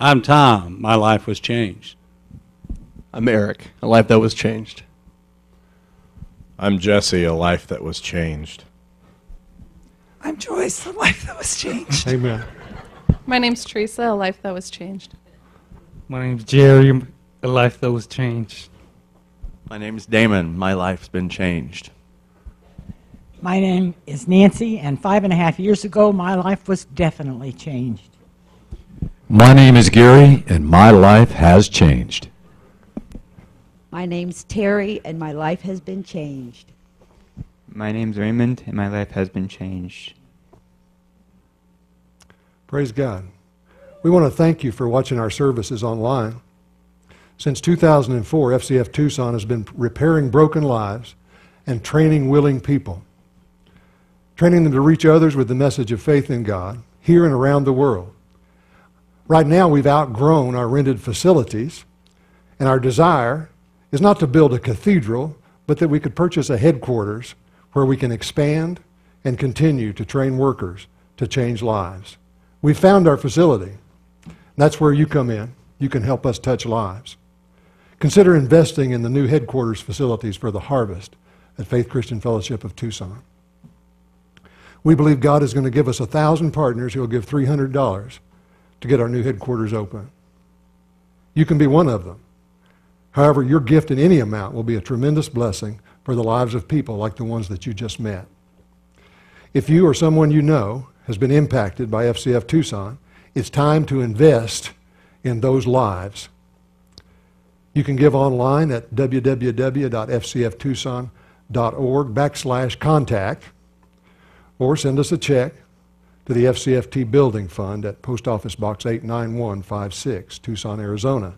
I'm Tom. My life was changed. I'm Eric. A life that was changed. I'm Jesse. A life that was changed. I'm Joyce. A life that was changed. Amen. My name's Teresa. A life that was changed. My name's Jerry. A life that was changed. My name's Damon. My life's been changed. My name is Nancy, and 5.5 years ago, my life was definitely changed. My name is Gary, and my life has changed. My name's Terry, and my life has been changed. My name's Raymond, and my life has been changed. Praise God. We want to thank you for watching our services online. Since 2004, FCF Tucson has been repairing broken lives and training willing people. Training them to reach others with the message of faith in God, here and around the world. Right now, we've outgrown our rented facilities, and our desire is not to build a cathedral, but that we could purchase a headquarters where we can expand and continue to train workers to change lives. We found our facility. That's where you come in. You can help us touch lives. Consider investing in the new headquarters facilities for the harvest at Faith Christian Fellowship of Tucson. We believe God is going to give us 1,000 partners who will give $300 to get our new headquarters open. You can be one of them. However, your gift in any amount will be a tremendous blessing for the lives of people like the ones that you just met. If you or someone you know has been impacted by FCF Tucson, it's time to invest in those lives. You can give online at www.fcftucson.org/contact, or send us a check to the FCFT Building Fund at Post Office Box 89156, Tucson, Arizona,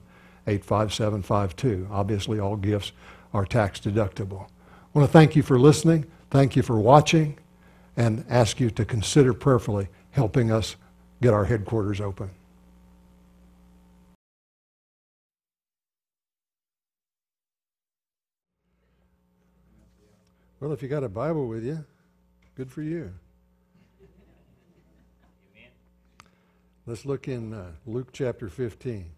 85752. Obviously, all gifts are tax deductible. I want to thank you for listening, thank you for watching, and ask you to consider prayerfully helping us get our headquarters open. Well, if you got a Bible with you, good for you. Let's look in Luke chapter 15.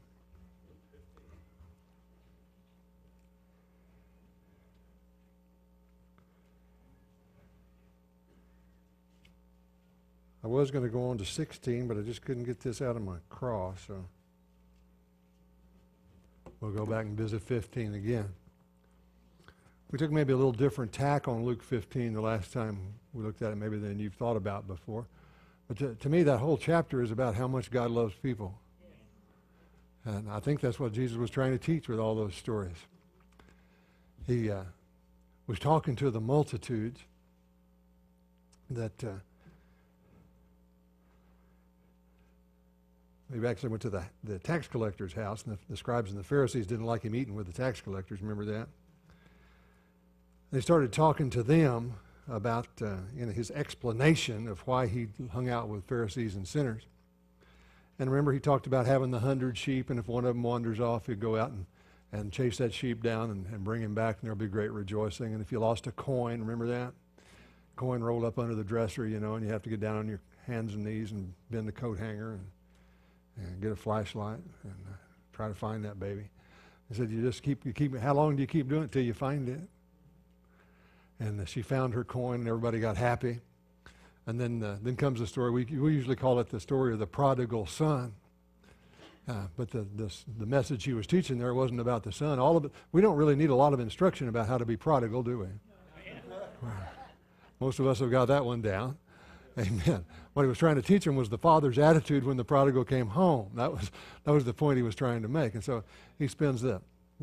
I was going to go on to 16, but I just couldn't get this out of my craw, so we'll go back and visit 15 again. We took maybe a little different tack on Luke 15 the last time we looked at it, maybe than you've thought about before. But to me, that whole chapter is about how much God loves people. And I think that's what Jesus was trying to teach with all those stories. He was talking to the multitudes that he actually went to the tax collector's house, and the scribes and the Pharisees didn't like him eating with the tax collectors. Remember that? They started talking to them about his explanation of why he hung out with Pharisees and sinners. And remember, he talked about having the 100 sheep, and if one of them wanders off, he'd go out and chase that sheep down and bring him back, and there'll be great rejoicing. And if you lost a coin, remember that? Coin rolled up under the dresser, you know, and you have to get down on your hands and knees and bend the coat hanger and get a flashlight and try to find that baby. He said, you keep how long do you keep doing it till you find it? And she found her coin, and everybody got happy. And then comes the story. We usually call it the story of the prodigal son. But the message he was teaching there wasn't about the son. All of it, we don't really need a lot of instruction about how to be prodigal, do we? Most of us have got that one down. Amen. What he was trying to teach him was the father's attitude when the prodigal came home. That was the point he was trying to make. And so he spends the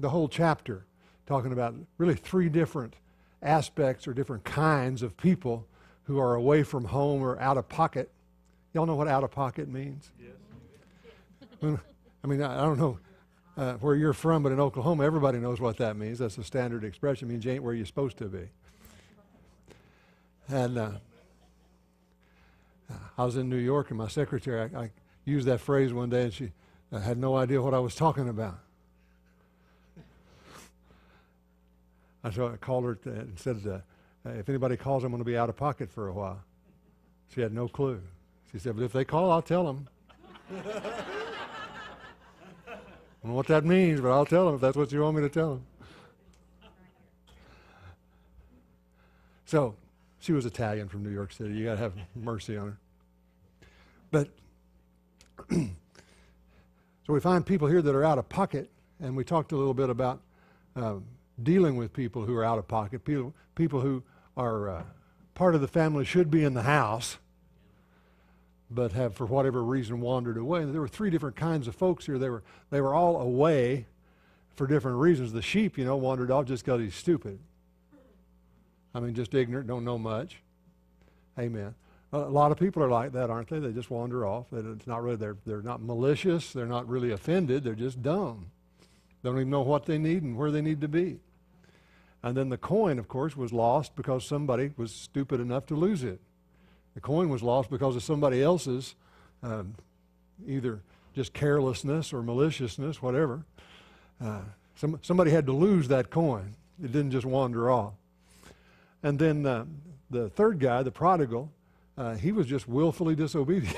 whole chapter talking about really three different aspects or different kinds of people who are away from home or out of pocket. Y'all know what out of pocket means? Yes. I mean, I don't know where you're from, but in Oklahoma, everybody knows what that means. That's a standard expression. It means you ain't where you're supposed to be. And I was in New York, and my secretary, I used that phrase one day, and she had no idea what I was talking about. So I called her and said, if anybody calls, I'm going to be out of pocket for a while. She had no clue. She said, but if they call, I'll tell them. I don't know what that means, but I'll tell them if that's what you want me to tell them. So she was Italian from New York City. You got to have mercy on her. But so we find people here that are out of pocket, and we talked a little bit about dealing with people who are out of pocket, people who are part of the family, should be in the house, but have for whatever reason wandered away. And there were three different kinds of folks here. They were all away for different reasons. The sheep, you know, wandered off just because he's stupid. I mean, just ignorant, don't know much. Amen. A lot of people are like that, aren't they? They just wander off. It's not really, they're not malicious. They're not really offended. They're just dumb. They don't even know what they need and where they need to be. And then the coin, of course, was lost because somebody was stupid enough to lose it. The coin was lost because of somebody else's either just carelessness or maliciousness, whatever. Somebody had to lose that coin. It didn't just wander off. And then the third guy, the prodigal, he was just willfully disobedient.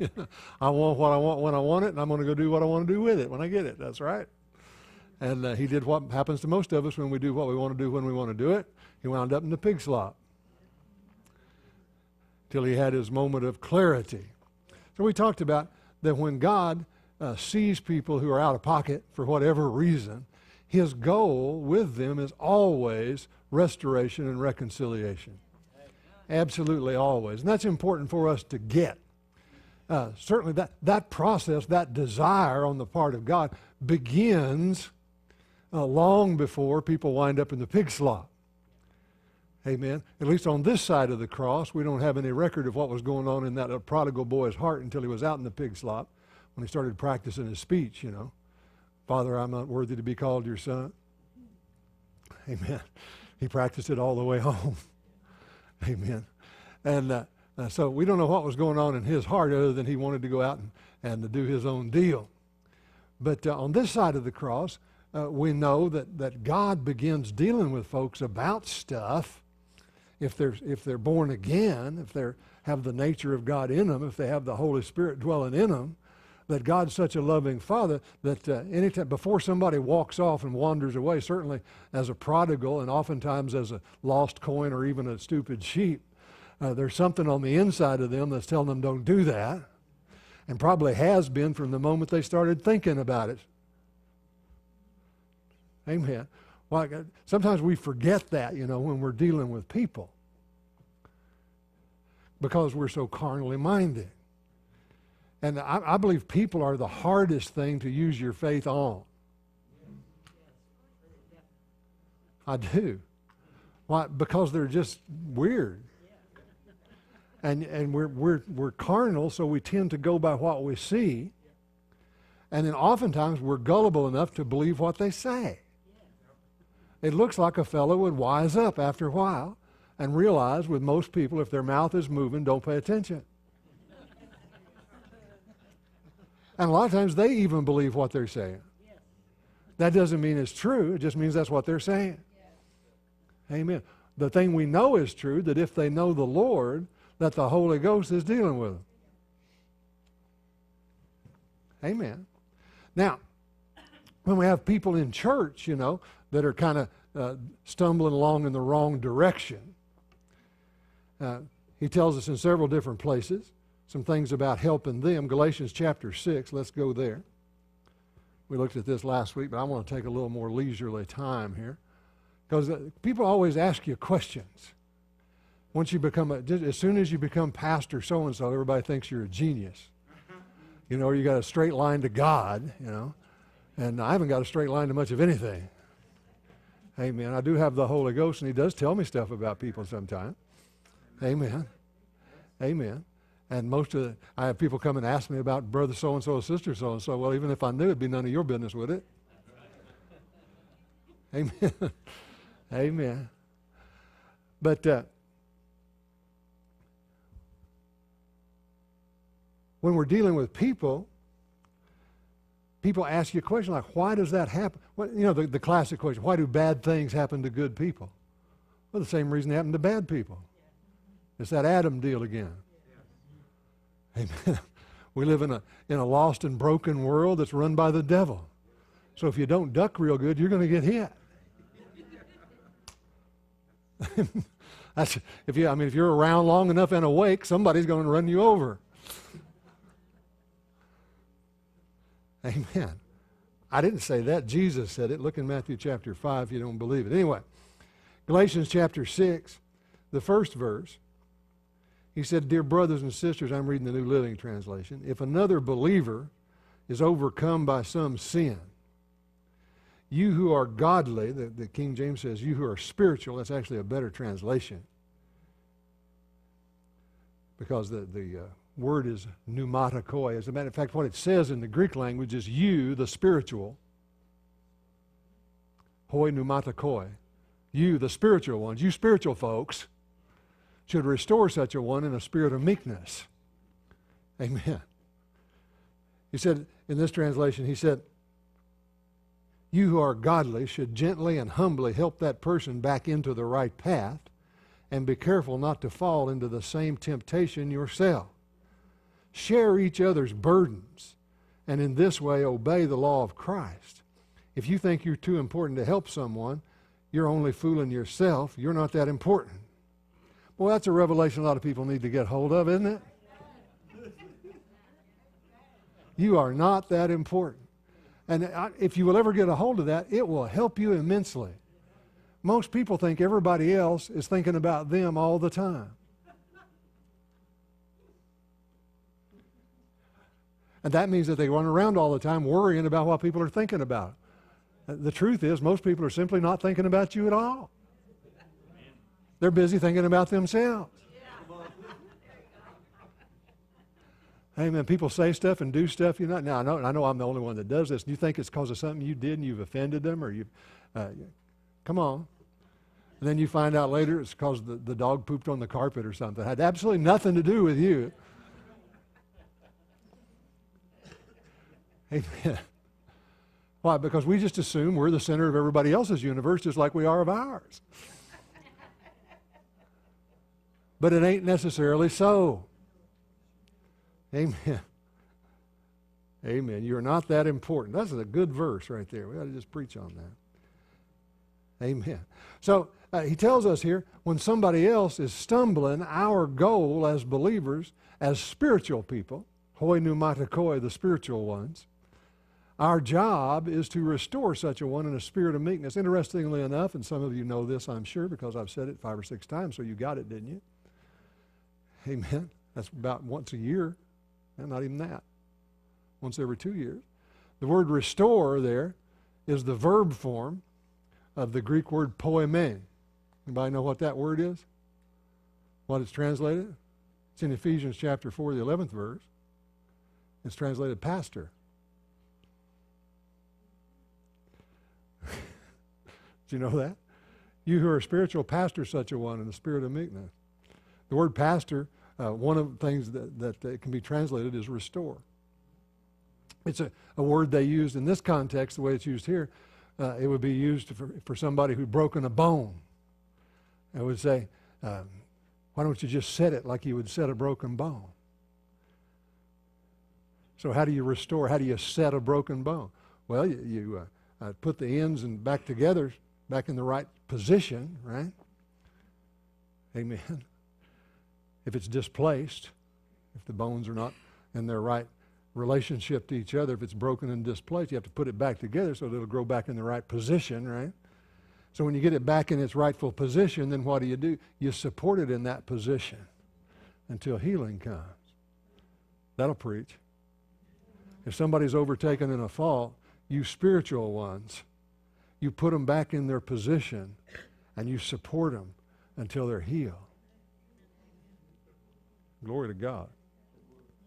You know, I want what I want when I want it, and I'm going to go do what I want to do with it when I get it. That's right. And he did what happens to most of us when we do what we want to do when we want to do it. He wound up in the pig slop till he had his moment of clarity. So we talked about that when God sees people who are out of pocket for whatever reason, his goal with them is always restoration and reconciliation. Absolutely always. And that's important for us to get. Certainly that process, that desire on the part of God begins long before people wind up in the pig slop. Amen. At least on this side of the cross, we don't have any record of what was going on in that prodigal boy's heart until he was out in the pig slop when he started practicing his speech, you know. Father, I'm not worthy to be called your son. Amen. He practiced it all the way home. Amen. And so we don't know what was going on in his heart other than he wanted to go out and to do his own deal. But on this side of the cross, we know that God begins dealing with folks about stuff if they're born again, if they have the nature of God in them, if they have the Holy Spirit dwelling in them, that God's such a loving Father that anytime before somebody walks off and wanders away, certainly as a prodigal and oftentimes as a lost coin or even a stupid sheep, there's something on the inside of them that's telling them don't do that, and probably has been from the moment they started thinking about it. Amen. Well, sometimes we forget that, you know, when we're dealing with people because we're so carnally minded. And I believe people are the hardest thing to use your faith on. I do. Why? Because they're just weird. And we're carnal, so we tend to go by what we see. And then oftentimes we're gullible enough to believe what they say. It looks like a fellow would wise up after a while and realize with most people, if their mouth is moving, don't pay attention. And a lot of times they even believe what they're saying. Yes. That doesn't mean it's true. It just means that's what they're saying. Yes. Amen. The thing we know is true, that if they know the Lord, that the Holy Ghost is dealing with them. Amen. Now, when we have people in church, you know, that are kind of stumbling along in the wrong direction, he tells us in several different places some things about helping them. Galatians chapter 6, let's go there. We looked at this last week, but I want to take a little more leisurely time here. Because people always ask you questions. Once you become, as soon as you become pastor so-and-so, everybody thinks you're a genius. You know, you got a straight line to God, you know. And I haven't got a straight line to much of anything. Amen. I do have the Holy Ghost, and he does tell me stuff about people sometimes. Amen. Amen. And I have people come and ask me about brother so-and-so or sister so-and-so. Well, even if I knew, it'd be none of your business, would it? Amen. Amen. But when we're dealing with people, people ask you a question like, why does that happen? Well, you know, the classic question, why do bad things happen to good people? Well, the same reason it happened to bad people. It's that Adam deal again. Amen. We live in a lost and broken world that's run by the devil. So if you don't duck real good, you're going to get hit. That's, if you're around long enough and awake, somebody's going to run you over. Amen. I didn't say that. Jesus said it. Look in Matthew chapter 5 if you don't believe it. Anyway, Galatians chapter 6, the first verse, he said, "Dear brothers and sisters," I'm reading the New Living Translation, "if another believer is overcome by some sin, you who are godly," the King James says, "you who are spiritual," that's actually a better translation, because the word is pneumatakoi. As a matter of fact, what it says in the Greek language is you, the spiritual, hoi pneumatakoi, you, the spiritual ones, you spiritual folks, should restore such a one in a spirit of meekness. Amen. He said, in this translation, he said, "You who are godly should gently and humbly help that person back into the right path, and be careful not to fall into the same temptation yourself. Share each other's burdens, and in this way obey the law of Christ. If you think you're too important to help someone, you're only fooling yourself. You're not that important." Well, that's a revelation a lot of people need to get hold of, isn't it? You are not that important. And if you will ever get a hold of that, it will help you immensely. Most people think everybody else is thinking about them all the time. And that means that they run around all the time worrying about what people are thinking about. The truth is, most people are simply not thinking about you at all. They're busy thinking about themselves. Amen. People say stuff and do stuff. You're not. Now I know I'm the only one that does this. And you think it's because of something you did and you've offended them, or you, come on. And then you find out later it's because the dog pooped on the carpet or something. It had absolutely nothing to do with you. Amen. Why? Because we just assume we're the center of everybody else's universe, just like we are of ours. But it ain't necessarily so. Amen. Amen. You're not that important. That's a good verse right there. We ought to just preach on that. Amen. So he tells us here, when somebody else is stumbling, our goal as believers, as spiritual people, hoi pneumatakoi, the spiritual ones, our job is to restore such a one in a spirit of meekness. Interestingly enough, and some of you know this, I'm sure, because I've said it 5 or 6 times, so you got it, didn't you? Amen. That's about once a year. And not even that. Once every 2 years. The word restore there is the verb form of the Greek word poimen. Anybody know what that word is? What it's translated? It's in Ephesians chapter 4, the 11th verse. It's translated pastor. Do you know that? You who are spiritual, pastor such a one in the spirit of meekness. The word pastor, one of the things that can be translated is restore. It's a word they used in this context, the way it's used here. It would be used for somebody who'd broken a bone. I would say, why don't you just set it like you would set a broken bone? So how do you restore? How do you set a broken bone? Well, you put the ends and back together, back in the right position, right? Amen. If it's displaced, if the bones are not in their right relationship to each other, if it's broken and displaced, you have to put it back together so that it'll grow back in the right position, right? So when you get it back in its rightful position, then what do? You support it in that position until healing comes. That'll preach. If somebody's overtaken in a fall, you spiritual ones, you put them back in their position and you support them until they're healed. Glory to God.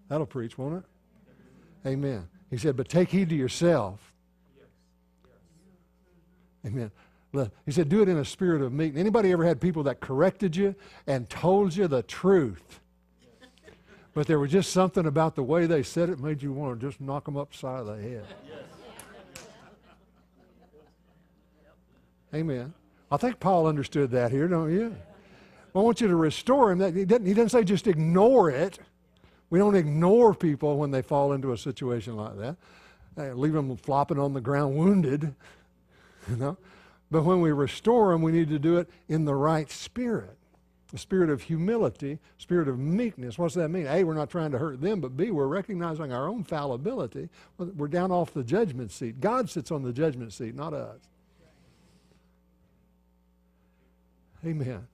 That'll preach, won't it? Amen. He said, but take heed to yourself. Yes. Yes. Amen. He said, do it in a spirit of meekness. Anybody ever had people that corrected you and told you the truth? Yes. But there was just something about the way they said it made you want to just knock them upside the head. Yes. Amen. I think Paul understood that here, don't you? I want you to restore him. He doesn't say just ignore it. We don't ignore people when they fall into a situation like that. leave them flopping on the ground wounded, you know. But when we restore them, we need to do it in the right spirit. The spirit of humility, spirit of meekness. What's that mean? A, we're not trying to hurt them, but B, we're recognizing our own fallibility. We're down off the judgment seat. God sits on the judgment seat, not us. Amen.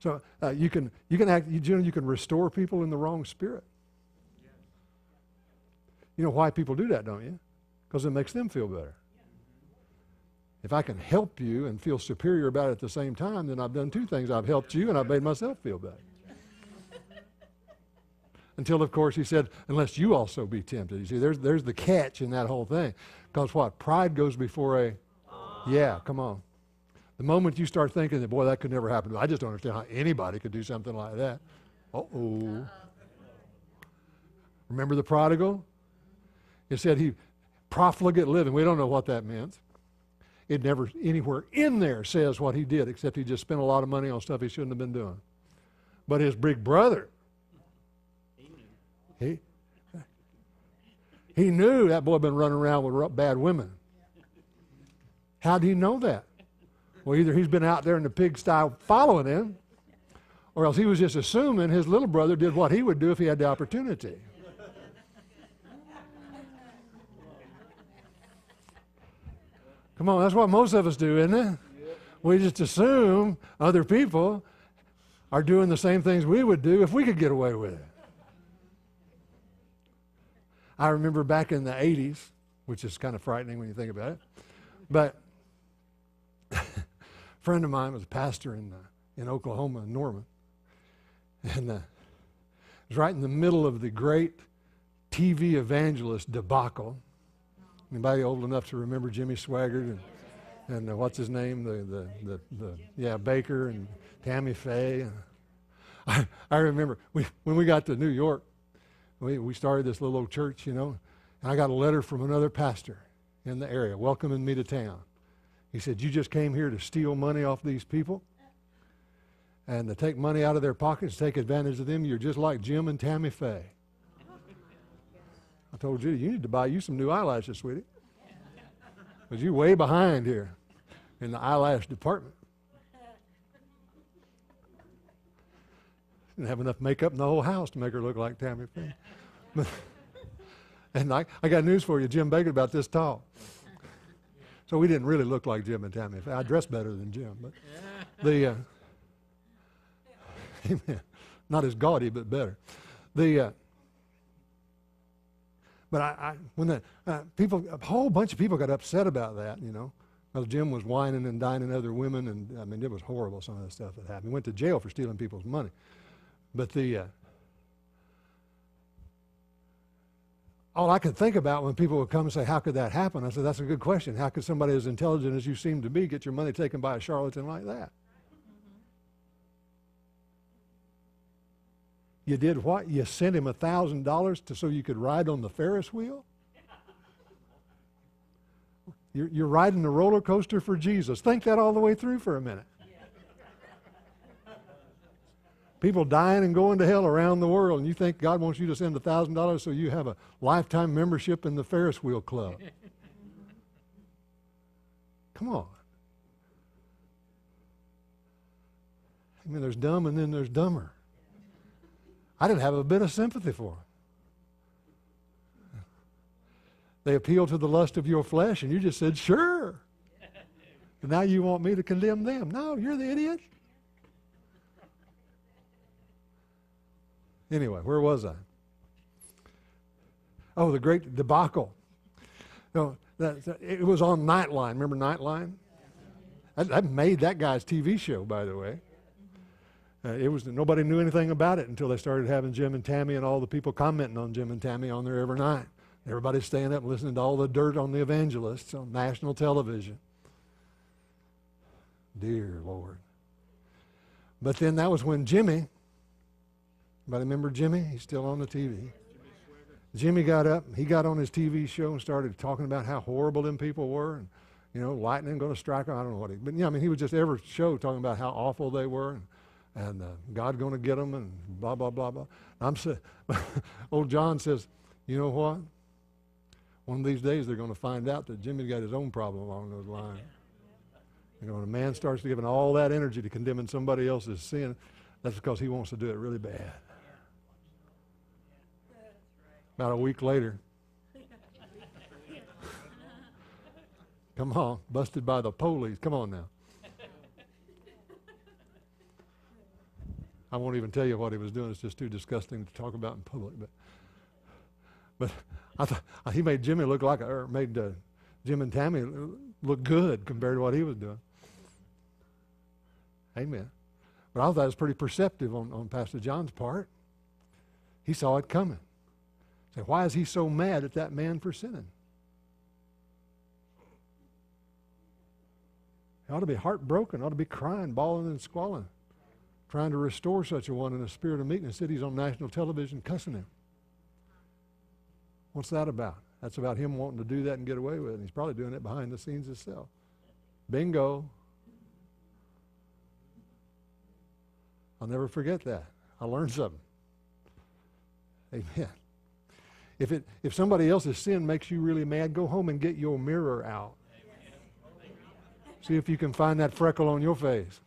So you can restore people in the wrong spirit. You know why people do that, don't you? Because it makes them feel better. If I can help you and feel superior about it at the same time, then I've done two things. I've helped you and I've made myself feel better. Until, of course, he said, unless you also be tempted. You see, there's the catch in that whole thing. Because what? Pride goes before a... Yeah, come on. The moment you start thinking that, boy, that could never happen, I just don't understand how anybody could do something like that. Uh-oh. Remember the prodigal? It said he profligate living. We don't know what that meant. It never anywhere in there says what he did, except he just spent a lot of money on stuff he shouldn't have been doing. But his big brother, he knew that boy had been running around with bad women. How do you know that? Well, either he's been out there in the pigsty following him, or else he was just assuming his little brother did what he would do if he had the opportunity. Come on, that's what most of us do, isn't it? We just assume other people are doing the same things we would do if we could get away with it. I remember back in the 80s, which is kind of frightening when you think about it, but a friend of mine was a pastor in Oklahoma, in Norman, and it was right in the middle of the great TV evangelist debacle. Anybody old enough to remember Jimmy Swaggart and what's his name? Bakker and Tammy Faye. I remember when we got to New York, we started this little old church, you know, and I got a letter from another pastor in the area welcoming me to town. He said, "You just came here to steal money off these people and to take money out of their pockets, take advantage of them. You're just like Jim and Tammy Faye." I told Judy, "You need to buy you some new eyelashes, sweetie. Because you're way behind here in the eyelash department. Didn't have enough makeup in the whole house to make her look like Tammy Faye." And I got news for you, Jim Bakker about this tall. So we didn't really look like Jim and Tammy Faye. I dressed better than Jim. But amen. Not as gaudy, but better. But a whole bunch of people got upset about that, you know. Well, Jim was whining and dining other women, and I mean, it was horrible, some of the stuff that happened. He went to jail for stealing people's money. But all I could think about when people would come and say, "How could that happen?" I said, "That's a good question. How could somebody as intelligent as you seem to be get your money taken by a charlatan like that?" You did what? You sent him $1,000 so you could ride on the Ferris wheel? You're riding the roller coaster for Jesus. Think that all the way through for a minute. People dying and going to hell around the world, and you think God wants you to send $1,000 so you have a lifetime membership in the Ferris wheel club. Come on. I mean, there's dumb and then there's dumber. I didn't have a bit of sympathy for them. They appeal to the lust of your flesh, and you just said, "Sure." And now you want me to condemn them. No, you're the idiot. Anyway, where was I? Oh, the great debacle. No, it was on Nightline. Remember Nightline? I made that guy's TV show, by the way. Nobody knew anything about it until they started having Jim and Tammy and all the people commenting on Jim and Tammy on there every night. Everybody's staying up and listening to all the dirt on the evangelists on national television. Dear Lord. But then that was when Jimmy, anybody remember Jimmy? He's still on the TV. Jimmy got up, he got on his TV show and started talking about how horrible them people were. And, you know, lightning going to strike them. I don't know what he, but yeah, I mean, he was just every show talking about how awful they were. And God going to get them and blah, blah, blah, blah. Old John says, You know what? One of these days they're going to find out that Jimmy's got his own problem along those lines. You know, when a man starts giving all that energy to condemning somebody else's sin, that's because he wants to do it really bad. About a week later, come on, busted by the police. Come on now. I won't even tell you what he was doing. It's just too disgusting to talk about in public. But I thought he made Jimmy look like, or made Jim and Tammy look good compared to what he was doing. Amen. But I thought it was pretty perceptive on Pastor John's part. He saw it coming. Say, why is he so mad at that man for sinning? He ought to be heartbroken. Ought to be crying, bawling, and squalling, trying to restore such a one in a spirit of meekness. That he's on national television cussing him. What's that about? That's about him wanting to do that and get away with it. He's probably doing it behind the scenes himself. Bingo. I'll never forget that. I learned something. Amen. If somebody else's sin makes you really mad, go home and get your mirror out. Amen. See if you can find that freckle on your face.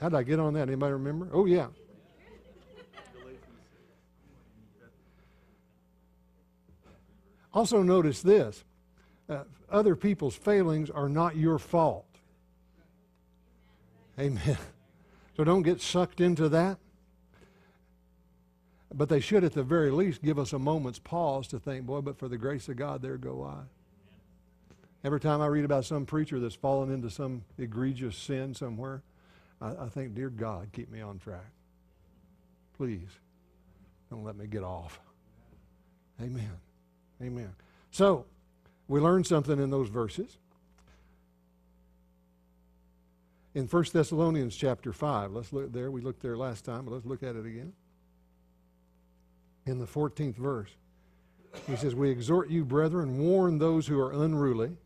How did I get on that? Anybody remember? Oh, yeah. Also notice this, other people's failings are not your fault. Amen. So don't get sucked into that. But they should at the very least give us a moment's pause to think, boy, but for the grace of God, there go I. Every time I read about some preacher that's fallen into some egregious sin somewhere, I think, dear God, keep me on track. Please, don't let me get off. Amen. Amen. So, we learned something in those verses. In 1 Thessalonians chapter 5, let's look there. We looked there last time, but let's look at it again. In the 14th verse, he says, "We exhort you, brethren, warn those who are unruly,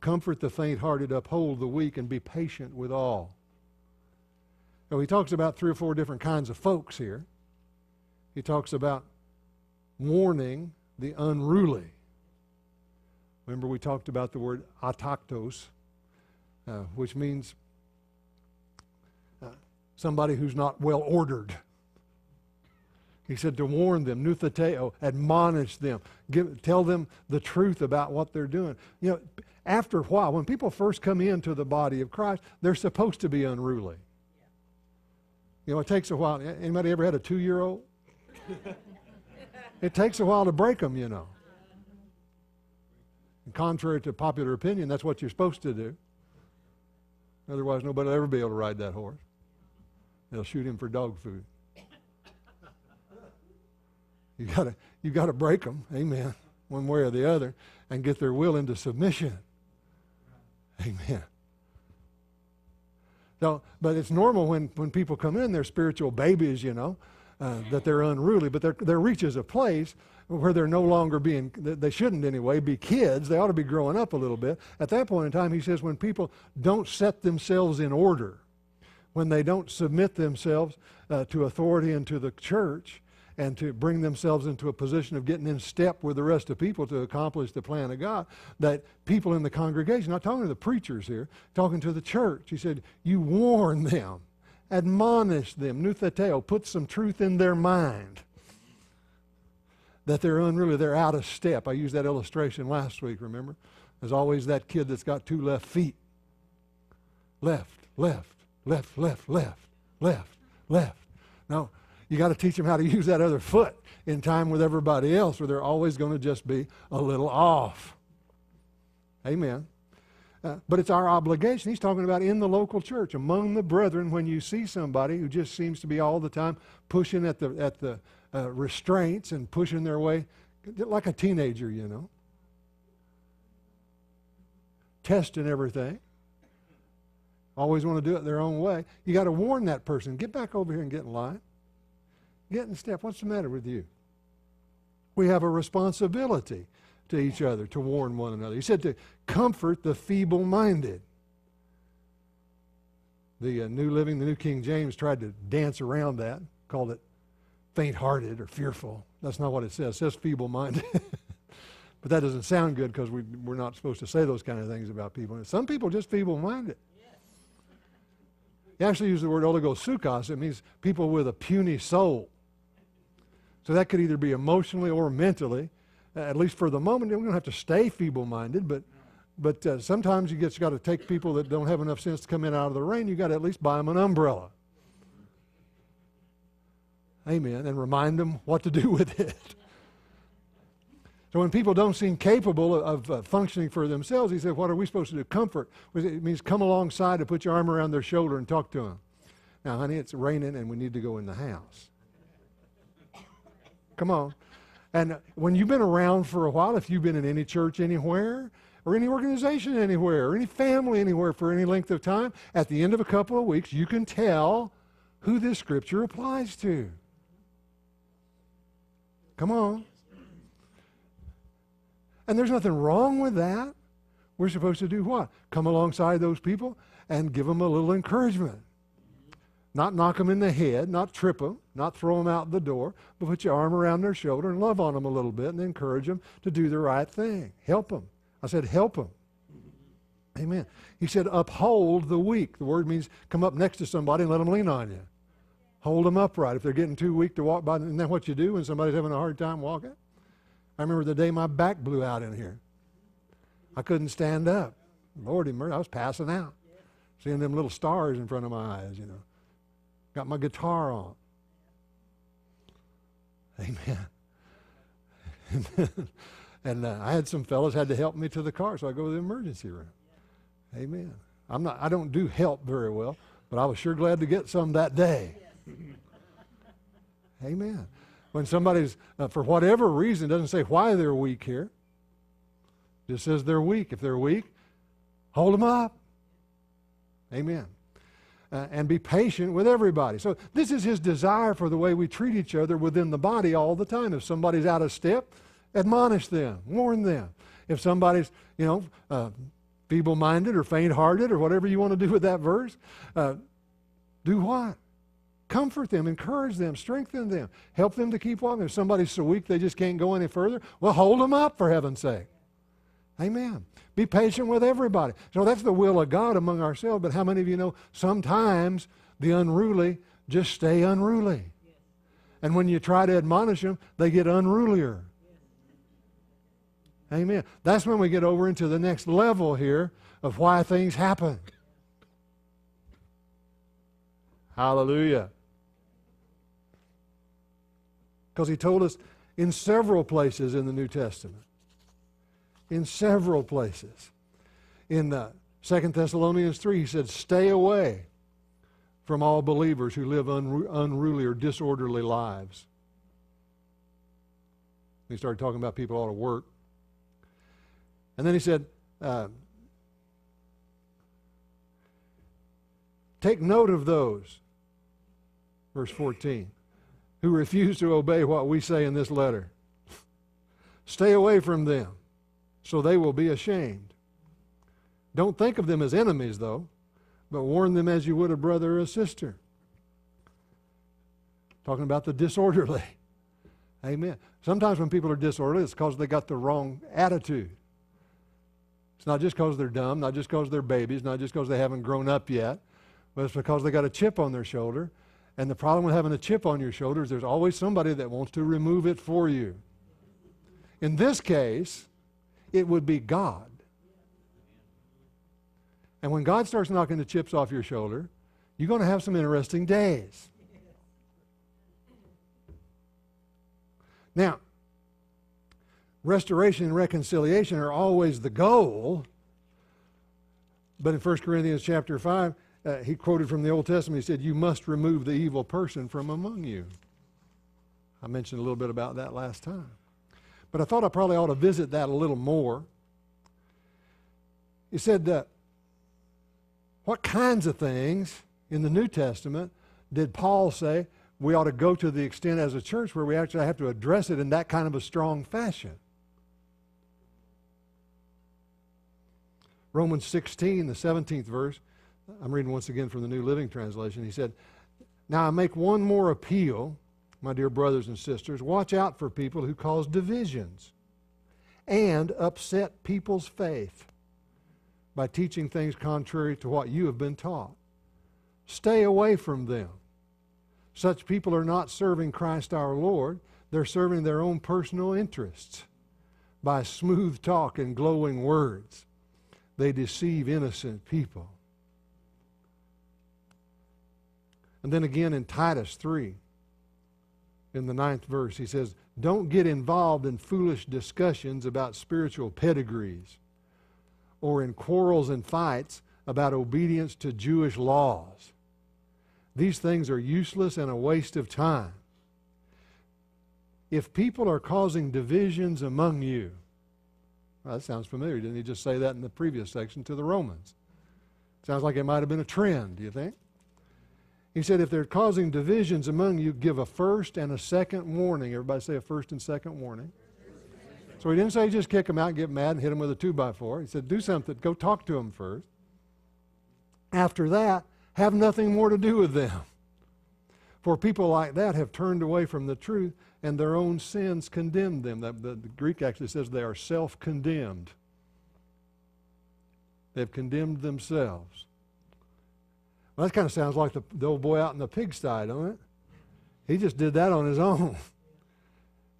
comfort the faint-hearted, uphold the weak, and be patient with all." So he talks about 3 or 4 different kinds of folks here. He talks about warning the unruly. Remember, we talked about the word ataktos, which means somebody who's not well ordered. He said to warn them, nuthateo, admonish them, tell them the truth about what they're doing. You know, after a while, when people first come into the body of Christ, they're supposed to be unruly. You know, it takes a while. Anybody ever had a 2-year-old? It takes a while to break them, you know. And contrary to popular opinion, that's what you're supposed to do. Otherwise, nobody will ever be able to ride that horse. They'll shoot him for dog food. You gotta break them, amen, one way or the other, and get their will into submission. Amen. So, but it's normal when people come in, they're spiritual babies, you know. That they're unruly, but there reaches a place where they're no longer being, they shouldn't anyway, be kids. They ought to be growing up a little bit. At that point in time, he says, when people don't set themselves in order, when they don't submit themselves to authority and to the church and to bring themselves into a position of getting in step with the rest of people to accomplish the plan of God, that people in the congregation, not talking to the preachers here, talking to the church, he said, you warn them. Admonish them, nuthateo, put some truth in their mind that they're unruly, they're out of step. I used that illustration last week, remember? There's always that kid that's got 2 left feet. Left, left, left, left, left, left, left. No, you got to teach them how to use that other foot in time with everybody else, or they're always going to just be a little off. Amen. But it's our obligation. He's talking about in the local church, among the brethren, when you see somebody who just seems to be all the time pushing at the restraints and pushing their way, like a teenager, you know, testing everything. Always want to do it their own way. You got to warn that person. Get back over here and get in line. Get in step. What's the matter with you? We have a responsibility to each other, to warn one another. He said to comfort the feeble-minded. The New Living, the New King James tried to dance around that, called it faint-hearted or fearful. That's not what it says. It says feeble-minded. But that doesn't sound good because we're not supposed to say those kind of things about people. And some people are just feeble-minded. Yes. You actually use the word oligosukas. It means people with a puny soul. So that could either be emotionally or mentally. At least for the moment, we don't have to stay feeble-minded, but sometimes you just got to take people that don't have enough sense to come in out of the rain. You got to at least buy them an umbrella. Amen. And remind them what to do with it. So when people don't seem capable of functioning for themselves, he said, what are we supposed to do? Comfort. It means come alongside and put your arm around their shoulder and talk to them. Now, honey, it's raining and we need to go in the house. Come on. And when you've been around for a while, if you've been in any church anywhere, or any organization anywhere, or any family anywhere for any length of time, at the end of a couple of weeks, you can tell who this scripture applies to. Come on. And there's nothing wrong with that. We're supposed to do what? Come alongside those people and give them a little encouragement. Not knock them in the head, not trip them, not throw them out the door, but put your arm around their shoulder and love on them a little bit and encourage them to do the right thing. Help them. I said, help them. Amen. He said, uphold the weak. The word means come up next to somebody and let them lean on you. Hold them upright. If they're getting too weak to walk by, isn't that what you do when somebody's having a hard time walking? I remember the day my back blew out in here. I couldn't stand up. Lord, I was passing out. Seeing them little stars in front of my eyes, you know. Got my guitar on. Amen. And I had some fellows had to help me to the car, so I go to the emergency room. Yeah. Amen. I don't do help very well, but I was sure glad to get some that day. Yes. Amen. When somebody's, for whatever reason, doesn't say why they're weak here. Just says they're weak. If they're weak, hold them up. Amen. And be patient with everybody. So this is his desire for the way we treat each other within the body all the time. If somebody's out of step, admonish them, warn them. If somebody's, feeble-minded or faint-hearted or whatever you want to do with that verse, do what? Comfort them, encourage them, strengthen them, help them to keep walking. If somebody's so weak they just can't go any further, well, hold them up for heaven's sake. Amen. Be patient with everybody. So that's the will of God among ourselves, but how many of you know sometimes the unruly just stay unruly? And when you try to admonish them, they get unrulier. Amen. That's when we get over into the next level here of why things happen. Hallelujah. Because he told us in several places in the New Testament. In several places. In 2 Thessalonians 3, he said, stay away from all believers who live unruly or disorderly lives. He started talking about people ought to work. And then he said, take note of those, verse 14, who refuse to obey what we say in this letter. Stay away from them, so they will be ashamed. Don't think of them as enemies, though, but warn them as you would a brother or a sister. Talking about the disorderly. Amen. Sometimes when people are disorderly, it's because they got the wrong attitude. It's not just because they're dumb, not just because they're babies, not just because they haven't grown up yet, but it's because they got a chip on their shoulder. And the problem with having a chip on your shoulder is there's always somebody that wants to remove it for you. In this case, it would be God. And when God starts knocking the chips off your shoulder, you're going to have some interesting days. Now, restoration and reconciliation are always the goal. But in 1 Corinthians chapter 5, he quoted from the Old Testament, he said, you must remove the evil person from among you. I mentioned a little bit about that last time. But I thought I probably ought to visit that a little more. He said, what kinds of things in the New Testament did Paul say we ought to go to the extent as a church where we actually have to address it in that kind of a strong fashion? Romans 16, the 17th verse, I'm reading once again from the New Living Translation. He said, "Now I make one more appeal, my dear brothers and sisters, watch out for people who cause divisions and upset people's faith by teaching things contrary to what you have been taught. Stay away from them. Such people are not serving Christ our Lord. They're serving their own personal interests. By smooth talk and glowing words, they deceive innocent people." And then again in Titus 3, in the 9th verse, he says, "Don't get involved in foolish discussions about spiritual pedigrees or in quarrels and fights about obedience to Jewish laws. These things are useless and a waste of time. If people are causing divisions among you," well, that sounds familiar. Didn't he just say that in the previous section to the Romans? Sounds like it might have been a trend, do you think? He said, "If they're causing divisions among you, give a first and a second warning." Everybody say a first and second warning. So he didn't say just kick them out and get mad and hit them with a 2x4. He said, do something. Go talk to them first. "After that, have nothing more to do with them. For people like that have turned away from the truth, and their own sins condemn them." The Greek actually says they are self-condemned. They've condemned themselves. Well, that kind of sounds like the old boy out in the pigsty, don't it? He just did that on his own.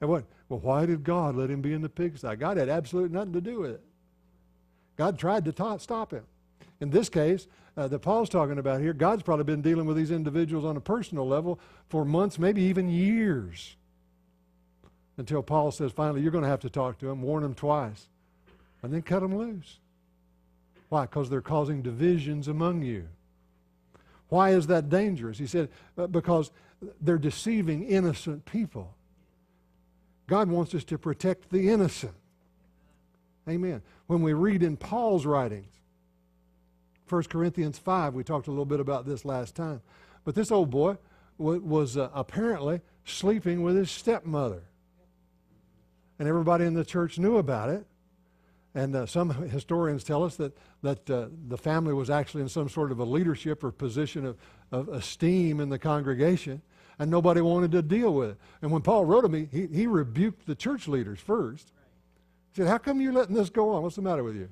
And what? Well, why did God let him be in the pigsty? God had absolutely nothing to do with it. God tried to stop him. In this case, that Paul's talking about here, God's probably been dealing with these individuals on a personal level for months, maybe even years, until Paul says, finally, you're going to have to talk to them, warn them twice, and then cut them loose. Why? Because they're causing divisions among you. Why is that dangerous? He said, because they're deceiving innocent people. God wants us to protect the innocent. Amen. When we read in Paul's writings, 1 Corinthians 5, we talked a little bit about this last time, but this old boy was apparently sleeping with his stepmother. And everybody in the church knew about it. And some historians tell us that the family was actually in some sort of a leadership or position of esteem in the congregation, and nobody wanted to deal with it. And when Paul wrote to me, he rebuked the church leaders first. He said, how come you're letting this go on? What's the matter with you?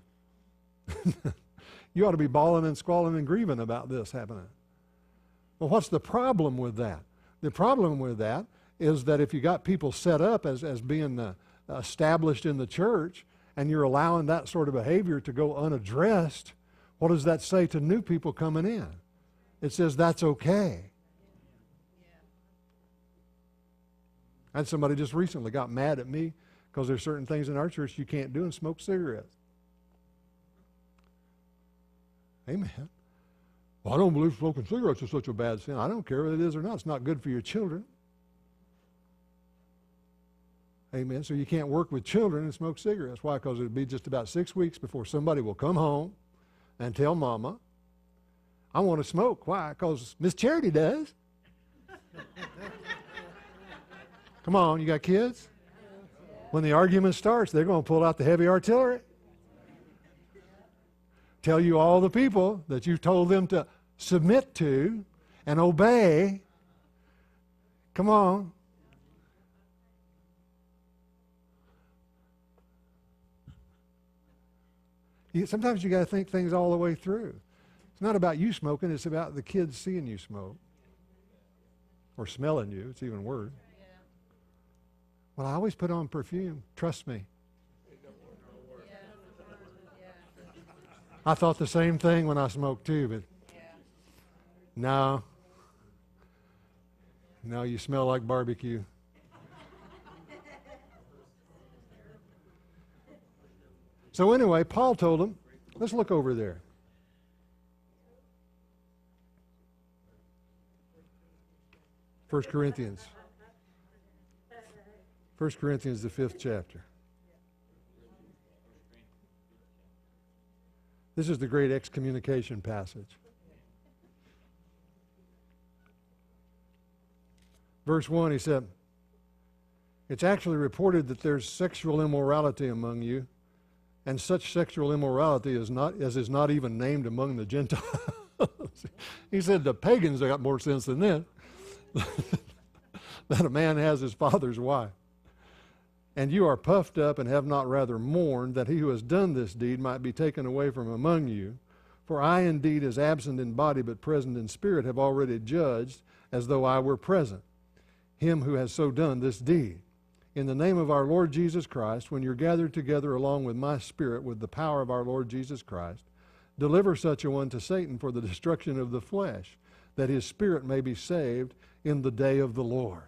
You ought to be bawling and squalling and grieving about this happening. Well, what's the problem with that? The problem with that is that if you got people set up as being established in the church, and you're allowing that sort of behavior to go unaddressed, what does that say to new people coming in? It says that's okay. I had somebody just recently got mad at me because there's certain things in our church you can't do and smoke cigarettes. Amen. Well, I don't believe smoking cigarettes is such a bad sin. I don't care whether it is or not. It's not good for your children. Amen. So you can't work with children and smoke cigarettes. Why? Because it'll be just about 6 weeks before somebody will come home and tell Mama, I want to smoke. Why? Because Miss Charity does. Come on, you got kids? When the argument starts, they're going to pull out the heavy artillery. Tell you all the people that you've told them to submit to and obey. Come on. Sometimes you got to think things all the way through. It's not about you smoking, it's about the kids seeing you smoke. Or smelling you, it's even worse. Yeah. Well, I always put on perfume, trust me. Yeah. I thought the same thing when I smoked too, but yeah. No, you smell like barbecue. So anyway, Paul told him, let's look over there. First Corinthians, the 5th chapter. This is the great excommunication passage. Verse 1, he said, it's actually reported that there's sexual immorality among you, and such sexual immorality is not even named among the Gentiles. He said the pagans got more sense than that, that a man has his father's wife. And you are puffed up and have not rather mourned that he who has done this deed might be taken away from among you. For I indeed, as absent in body but present in spirit, have already judged as though I were present him who has so done this deed. In the name of our Lord Jesus Christ, when you're gathered together along with my spirit, with the power of our Lord Jesus Christ, deliver such a one to Satan for the destruction of the flesh, that his spirit may be saved in the day of the Lord.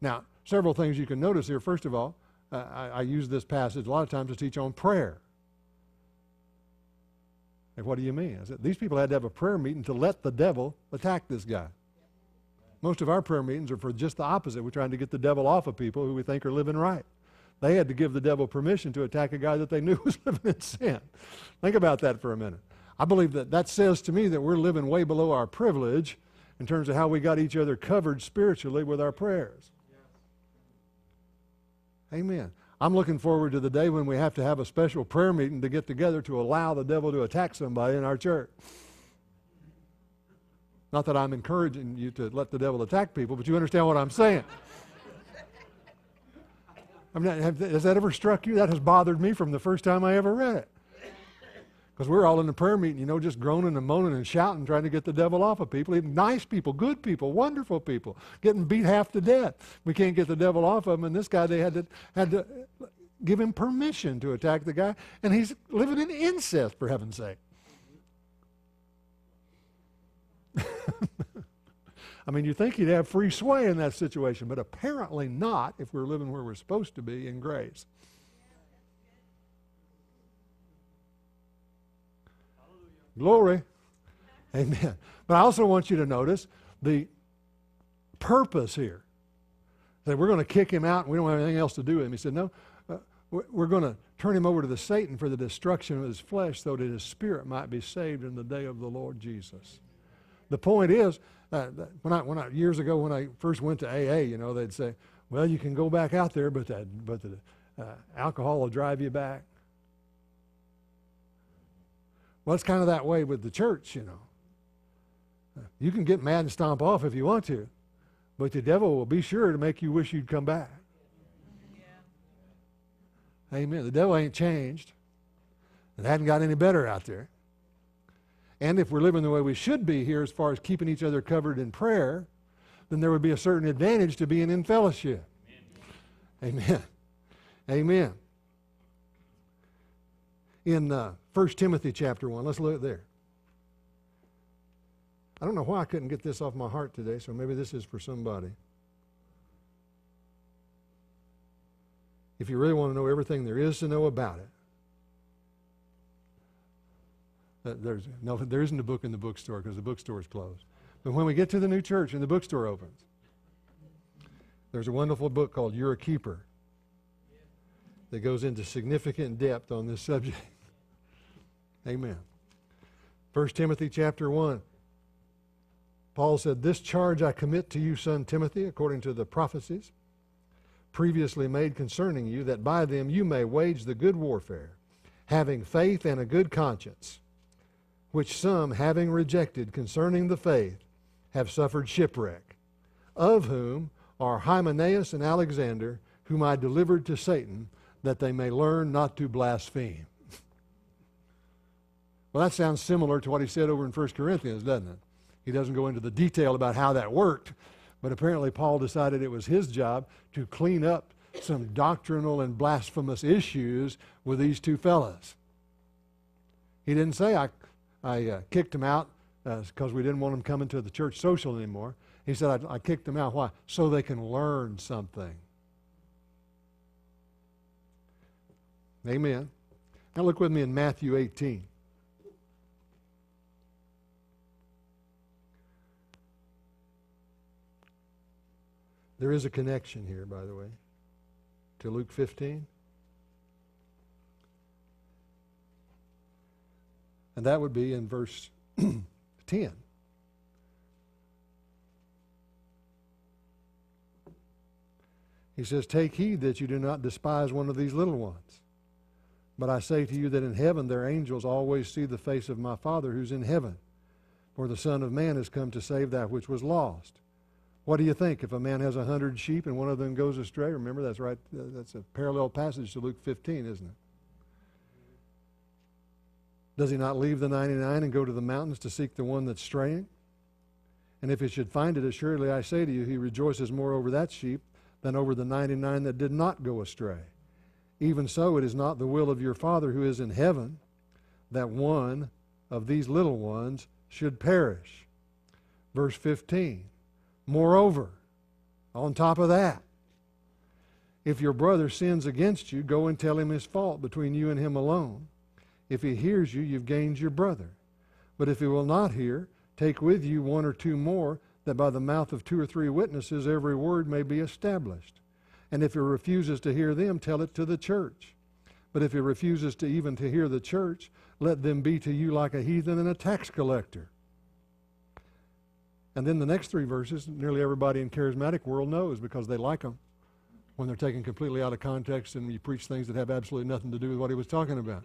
Now, several things you can notice here. First of all, I use this passage a lot of times to teach on prayer. And what do you mean? I said, these people had to have a prayer meeting to let the devil attack this guy. Most of our prayer meetings are for just the opposite. We're trying to get the devil off of people who we think are living right. They had to give the devil permission to attack a guy that they knew was living in sin. Think about that for a minute. I believe that that says to me that we're living way below our privilege in terms of how we got each other covered spiritually with our prayers. Amen. I'm looking forward to the day when we have to have a special prayer meeting to get together to allow the devil to attack somebody in our church. Not that I'm encouraging you to let the devil attack people, but you understand what I'm saying. I mean, has that ever struck you? That has bothered me from the first time I ever read it. Because we're all in the prayer meeting, you know, just groaning and moaning and shouting, trying to get the devil off of people. Even nice people, good people, wonderful people, getting beat half to death. We can't get the devil off of them, and this guy, they had to give him permission to attack the guy, and he's living in incest, for heaven's sake. I mean, you'd think he'd have free sway in that situation, but apparently not if we're living where we're supposed to be in grace. Glory. Amen. But I also want you to notice the purpose here. That we're going to kick him out and we don't have anything else to do with him. He said, no, we're going to turn him over to the Satan for the destruction of his flesh so that his spirit might be saved in the day of the Lord Jesus. The point is, when I years ago when I first went to AA, you know, they'd say, well, you can go back out there, but the alcohol will drive you back. Well, it's kind of that way with the church, you know. You can get mad and stomp off if you want to, but the devil will be sure to make you wish you'd come back. Yeah. Amen. The devil ain't changed. It hadn't got any better out there. And if we're living the way we should be here as far as keeping each other covered in prayer, then there would be a certain advantage to being in fellowship. Amen. Amen. Amen. In 1 Timothy chapter 1, let's look at there. I don't know why I couldn't get this off my heart today, so maybe this is for somebody. If you really want to know everything there is to know about it. There isn't a book in the bookstore because the bookstore is closed. But when we get to the new church and the bookstore opens, there's a wonderful book called You're a Keeper that goes into significant depth on this subject. Amen. 1 Timothy chapter 1. Paul said, "This charge I commit to you, son Timothy, according to the prophecies previously made concerning you, that by them you may wage the good warfare, having faith and a good conscience, which some, having rejected concerning the faith, have suffered shipwreck, of whom are Hymenaeus and Alexander, whom I delivered to Satan, that they may learn not to blaspheme." Well, that sounds similar to what he said over in 1 Corinthians, doesn't it? He doesn't go into the detail about how that worked, but apparently Paul decided it was his job to clean up some doctrinal and blasphemous issues with these two fellas. He didn't say, I kicked them out because we didn't want them coming to the church social anymore. He said, I kicked them out. Why? So they can learn something. Amen. Now look with me in Matthew 18. There is a connection here, by the way, to Luke 15. And that would be in verse 10. He says, "Take heed that you do not despise one of these little ones. But I say to you that in heaven their angels always see the face of my Father who's in heaven. For the Son of Man has come to save that which was lost. What do you think? If a man has 100 sheep and one of them goes astray, remember that's right. That's a parallel passage to Luke 15, isn't it? Does he not leave the 99 and go to the mountains to seek the one that's straying? And if he should find it, assuredly I say to you, he rejoices more over that sheep than over the 99 that did not go astray. Even so, it is not the will of your Father who is in heaven that one of these little ones should perish. Verse 15, moreover, on top of that, if your brother sins against you, go and tell him his fault between you and him alone. If he hears you, you've gained your brother. But if he will not hear, take with you one or two more, that by the mouth of 2 or 3 witnesses every word may be established. And if he refuses to hear them, tell it to the church. But if he refuses to even to hear the church, let them be to you like a heathen and a tax collector. And then the next 3 verses, nearly everybody in charismatic world knows because they like them when they're taken completely out of context and you preach things that have absolutely nothing to do with what he was talking about.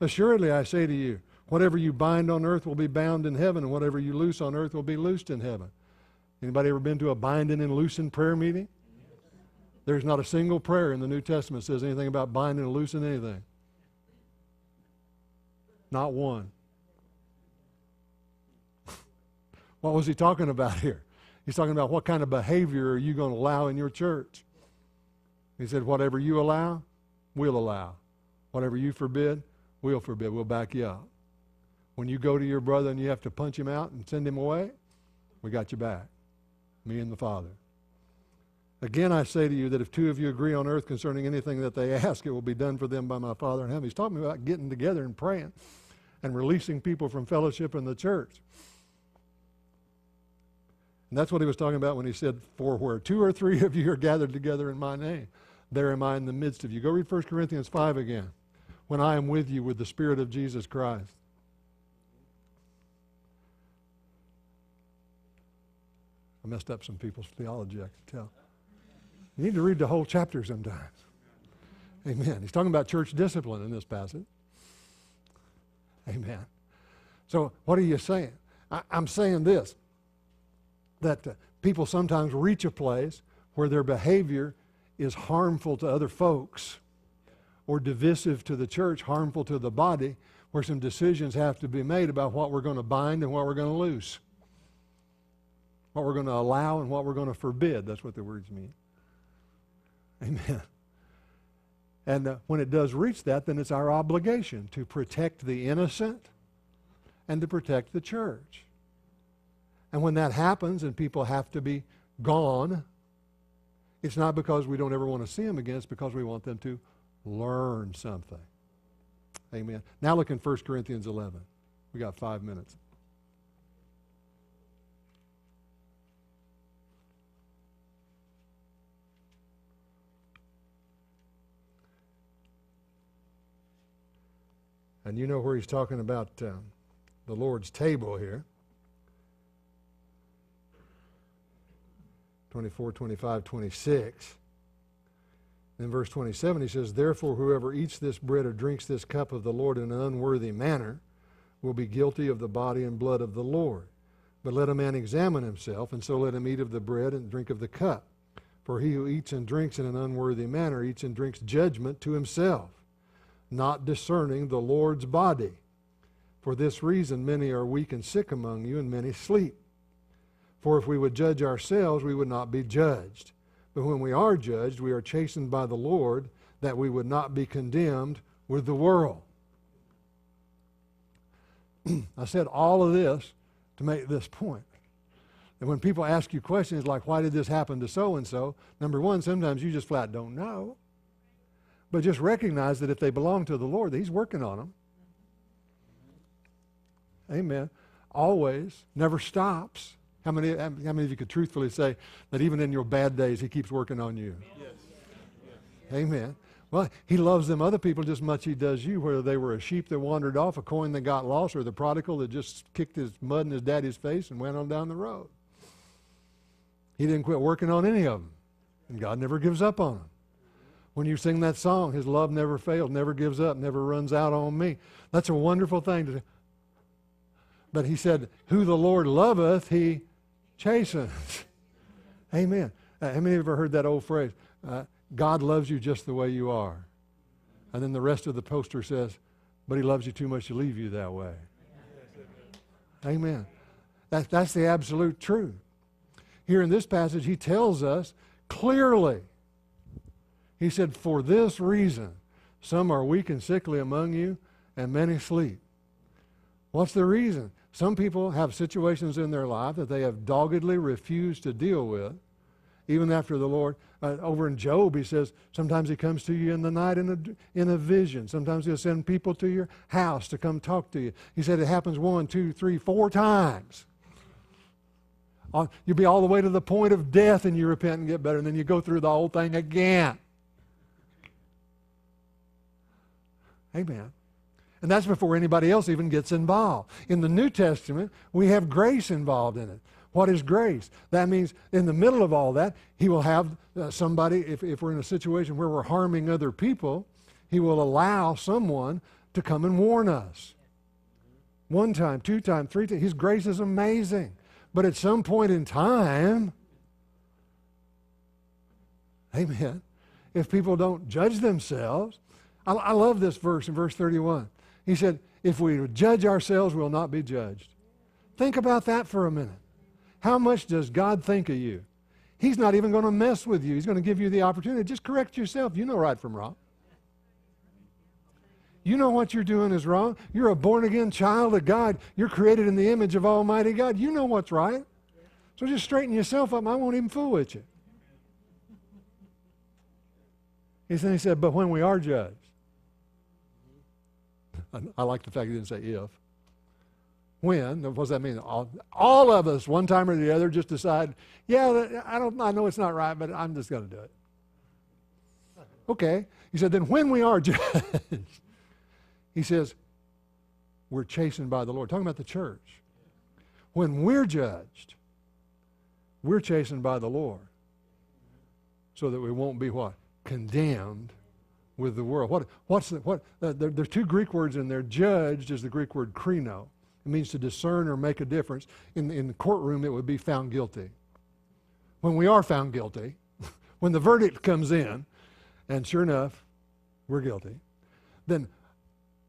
Assuredly, I say to you, whatever you bind on earth will be bound in heaven, and whatever you loose on earth will be loosed in heaven. Anybody ever been to a binding and loosing prayer meeting? There's not a single prayer in the New Testament that says anything about binding and loosing anything. Not one. What was he talking about here? He's talking about what kind of behavior are you going to allow in your church? He said, whatever you allow, we'll allow. Whatever you forbid, we'll forbid. We'll back you up. When you go to your brother and you have to punch him out and send him away, we got your back. Me and the Father. Again, I say to you that if 2 of you agree on earth concerning anything that they ask, it will be done for them by my Father in heaven. He's talking about getting together and praying and releasing people from fellowship in the church. And that's what he was talking about when he said, for where 2 or 3 of you are gathered together in my name, there am I in the midst of you. Go read 1 Corinthians 5 again. When I am with you with the Spirit of Jesus Christ. I messed up some people's theology, I can tell. You need to read the whole chapter sometimes. Amen. He's talking about church discipline in this passage. Amen. So what are you saying? I'm saying this, that people sometimes reach a place where their behavior is harmful to other folks or divisive to the church, harmful to the body, where some decisions have to be made about what we're going to bind and what we're going to loose, what we're going to allow and what we're going to forbid. That's what the words mean. Amen. And when it does reach that, then it's our obligation to protect the innocent and to protect the church. And when that happens and people have to be gone, it's not because we don't ever want to see them again, it's because we want them to learn something. Amen. Now look in 1 Corinthians 11. We got 5 minutes. And you know where he's talking about the Lord's table here. 24, 25, 26. In verse 27 he says, therefore whoever eats this bread or drinks this cup of the Lord in an unworthy manner will be guilty of the body and blood of the Lord. But let a man examine himself, and so let him eat of the bread and drink of the cup. For he who eats and drinks in an unworthy manner eats and drinks judgment to himself, not discerning the Lord's body. For this reason many are weak and sick among you, and many sleep. For if we would judge ourselves, we would not be judged. But when we are judged, we are chastened by the Lord, that we would not be condemned with the world. I said all of this to make this point. And when people ask you questions like, why did this happen to so-and-so? Number one, sometimes you just flat don't know. But just recognize that if they belong to the Lord, He's working on them. Amen. Always, never stops. How many of you could truthfully say that even in your bad days, He keeps working on you? Yes. Amen. Well, He loves them other people just as much He does you, whether they were a sheep that wandered off, a coin that got lost, or the prodigal that just kicked his mud in his daddy's face and went on down the road. He didn't quit working on any of them. And God never gives up on them. When you sing that song, His love never fails, never gives up, never runs out on me. That's a wonderful thing to say. But He said, who the Lord loveth, He chastens. Amen. How many of you ever heard that old phrase? God loves you just the way you are. And then the rest of the poster says, but He loves you too much to leave you that way. Amen. That's the absolute truth. Here in this passage, He tells us clearly. He said, for this reason, some are weak and sickly among you, and many sleep. What's the reason? Some people have situations in their life that they have doggedly refused to deal with, even after the Lord. Over in Job, He says, sometimes He comes to you in the night in a vision. Sometimes He'll send people to your house to come talk to you. He said it happens 1, 2, 3, 4 times. You'll be all the way to the point of death, and you repent and get better, and then you go through the whole thing again. Amen. And that's before anybody else even gets involved. In the New Testament, we have grace involved in it. What is grace? That means in the middle of all that, He will have somebody, if we're in a situation where we're harming other people, He will allow someone to come and warn us. 1 time, 2 times, 3 times. His grace is amazing. But at some point in time, amen, if people don't judge themselves, I love this verse in verse 31. He said, if we judge ourselves, we'll not be judged. Think about that for a minute. How much does God think of you? He's not even going to mess with you. He's going to give you the opportunity. Just correct yourself. You know right from wrong. You know what you're doing is wrong. You're a born-again child of God. You're created in the image of Almighty God. You know what's right. So just straighten yourself up. I won't even fool with you. He said, but when we are judged, I like the fact he didn't say if. When? What does that mean? All of us, one time or the other, just decide, yeah, I know it's not right, but I'm just going to do it. Okay. He said, then when we are judged, he says, we're chastened by the Lord. Talking about the church. When we're judged, we're chastened by the Lord so that we won't be what? Condemned with the world. There are two Greek words in there. Judged is the Greek word krino. It means to discern or make a difference. In the courtroom, it would be found guilty. When we are found guilty, when the verdict comes in, and sure enough, we're guilty, then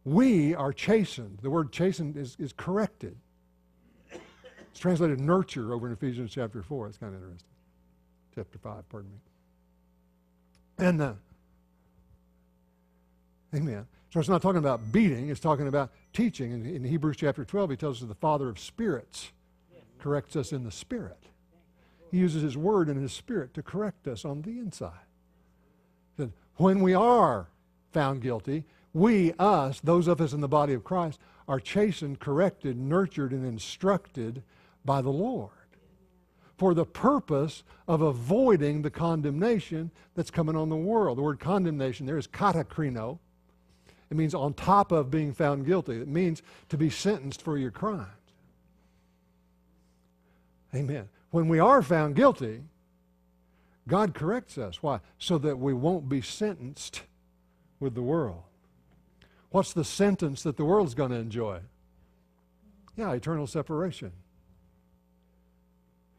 we are chastened. The word chastened is corrected. It's translated nurture over in Ephesians chapter 4. It's kind of interesting. Chapter 5, pardon me. And amen. So it's not talking about beating, it's talking about teaching. In Hebrews chapter 12, he tells us the Father of spirits corrects us in the Spirit. He uses His Word and His Spirit to correct us on the inside. Then when we are found guilty, those of us in the body of Christ, are chastened, corrected, nurtured, and instructed by the Lord for the purpose of avoiding the condemnation that's coming on the world. The word condemnation there is katakrino. It means on top of being found guilty. It means to be sentenced for your crimes. Amen. When we are found guilty, God corrects us. Why? So that we won't be sentenced with the world. What's the sentence that the world's going to enjoy? Yeah, eternal separation.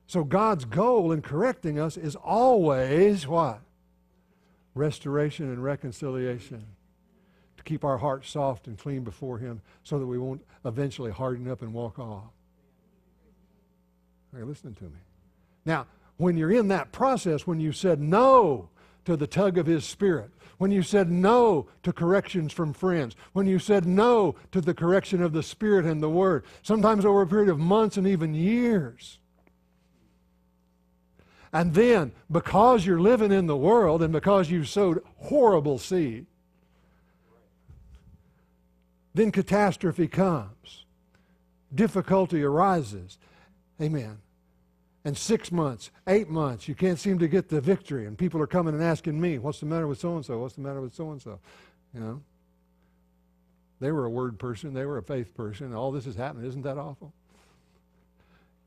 So God's goal in correcting us is always what? Restoration and reconciliation. To keep our hearts soft and clean before Him so that we won't eventually harden up and walk off. Are you listening to me? Now, when you're in that process, when you said no to the tug of His Spirit, when you said no to corrections from friends, when you said no to the correction of the Spirit and the Word, sometimes over a period of months and even years, and then, because you're living in the world and because you've sowed horrible seed, then catastrophe comes. Difficulty arises. Amen. And 6 months, 8 months, you can't seem to get the victory. And people are coming and asking me, what's the matter with so-and-so? What's the matter with so-and-so? You know? They were a word person. They were a faith person. All this is happening. Isn't that awful?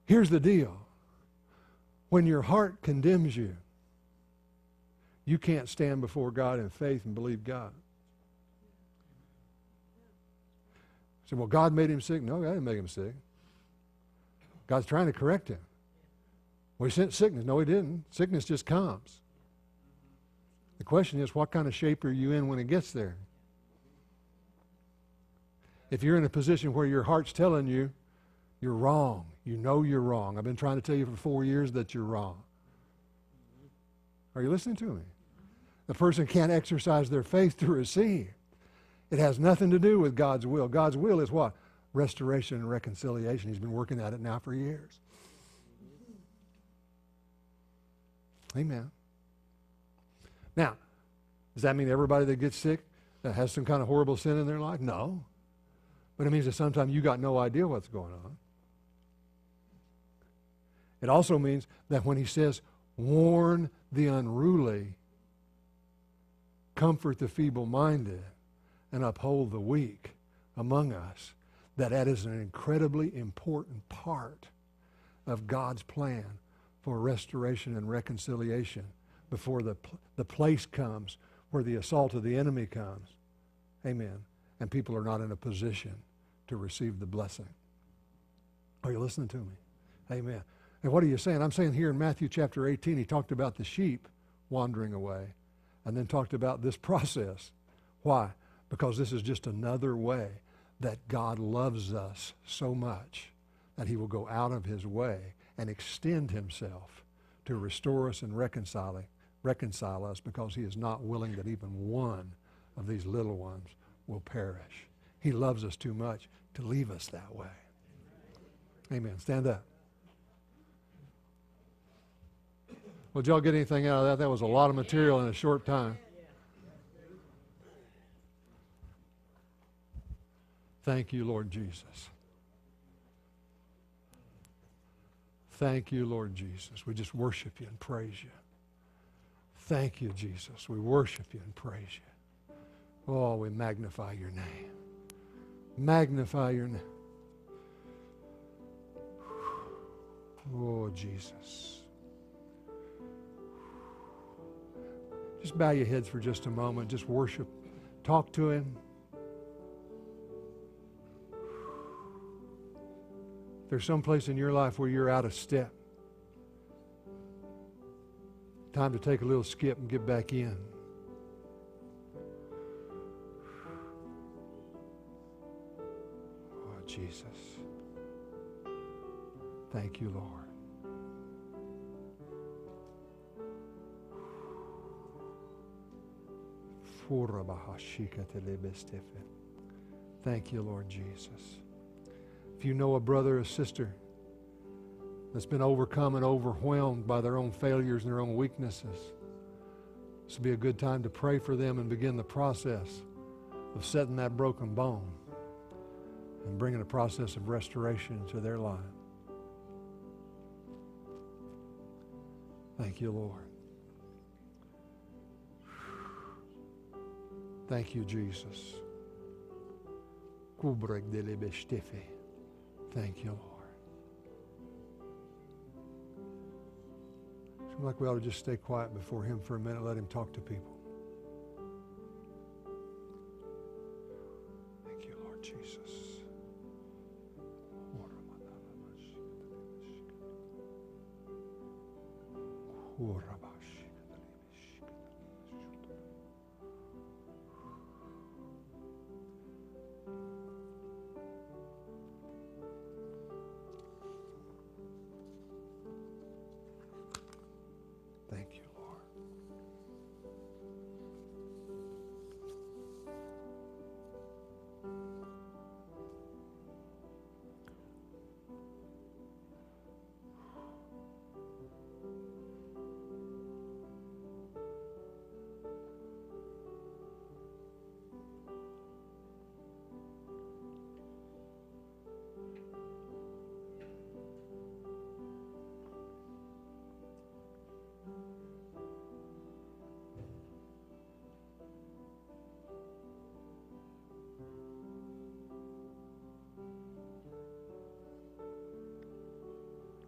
Here's the deal. When your heart condemns you, you can't stand before God in faith and believe God. I said, well, God made him sick. No, God didn't make him sick. God's trying to correct him. Well, he sent sickness. No, he didn't. Sickness just comes. The question is, what kind of shape are you in when it gets there? If you're in a position where your heart's telling you, you're wrong. You know you're wrong. I've been trying to tell you for 4 years that you're wrong. Are you listening to me? The person can't exercise their faith to receive. It has nothing to do with God's will. God's will is what? Restoration and reconciliation. He's been working at it now for years. Amen. Now, does that mean everybody that gets sick that has some kind of horrible sin in their life? No. But it means that sometimes you got no idea what's going on. It also means that when he says, warn the unruly, comfort the feeble-minded, and uphold the weak among us, that that is an incredibly important part of God's plan for restoration and reconciliation before the place comes where the assault of the enemy comes. Amen. And people are not in a position to receive the blessing. Are you listening to me? Amen. And what are you saying? I'm saying here in Matthew chapter 18, he talked about the sheep wandering away and then talked about this process. Why? Because this is just another way that God loves us so much that he will go out of his way and extend himself to restore us and reconcile us, because he is not willing that even one of these little ones will perish. He loves us too much to leave us that way. Amen. Stand up. Well, did y'all get anything out of that? That was a lot of material in a short time. Thank you, Lord Jesus. Thank you, Lord Jesus. We just worship you and praise you. Thank you, Jesus. We worship you and praise you. Oh, we magnify your name. Magnify your name. Oh, Jesus. Just bow your heads for just a moment. Just worship. Talk to him. If there's some place in your life where you're out of step, time to take a little skip and get back in. Oh, Jesus. Thank you, Lord. Thank you, Lord Jesus. If you know a brother or sister that's been overcome and overwhelmed by their own failures and their own weaknesses, this would be a good time to pray for them and begin the process of setting that broken bone and bringing a process of restoration to their life. Thank you, Lord. Thank you, Jesus. Thank you, Lord. Seems like we ought to just stay quiet before him for a minute, let him talk to people. Thank you, Lord Jesus.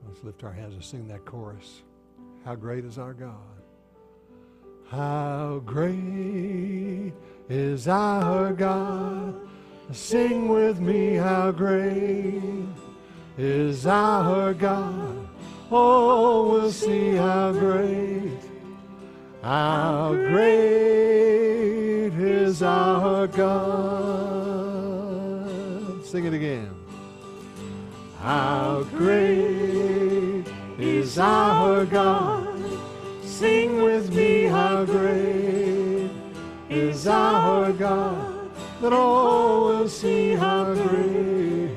Let's lift our hands and sing that chorus. How great is our God. How great is our God? Sing with me, how great is our God? Oh, we'll see how great is our God. Sing it again. How great is our God? Sing with me, how great is our God, that all will see how great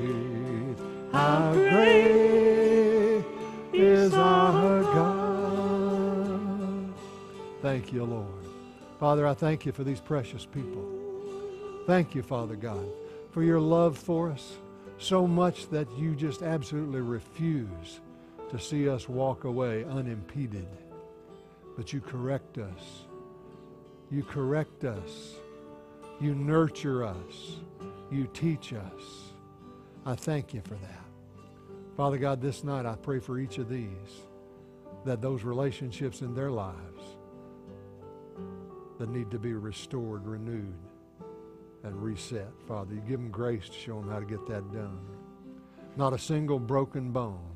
is our God. Thank you, Lord. Father, I thank you for these precious people. Thank you, Father God, for your love for us, so much that you just absolutely refuse to see us walk away unimpeded. But you correct us. You correct us. You nurture us. You teach us. I thank you for that. Father God, this night I pray for each of these, that those relationships in their lives that need to be restored, renewed, and reset. Father, you give them grace to show them how to get that done. Not a single broken bone.